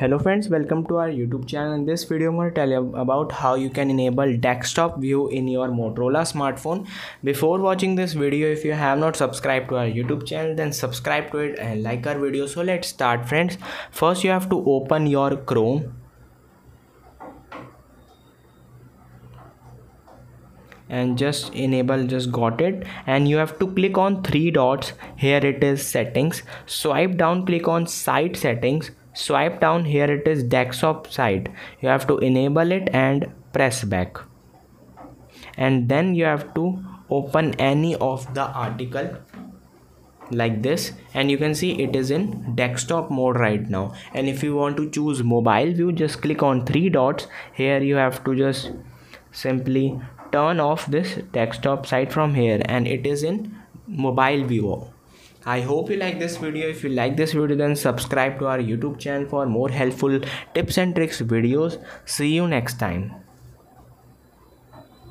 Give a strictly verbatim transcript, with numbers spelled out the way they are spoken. Hello friends, welcome to our YouTube channel. In this video I'm going to tell you about how you can enable desktop view in your Motorola smartphone. Before watching this video, if you have not subscribed to our YouTube channel, then subscribe to it and like our video. So let's start friends. First you have to open your Chrome and just enable, just got it, and you have to click on three dots. Here it is settings. Swipe down, click on site settings. Swipe down, here it is desktop site. You have to enable it and press back, and then you have to open any of the article like this, and you can see it is in desktop mode right now. And if you want to choose mobile view, just click on three dots. Here you have to just simply turn off this desktop site from here, and it is in mobile view. I hope you like this video. If you like this video, then subscribe to our YouTube channel for more helpful tips and tricks videos. See you next time.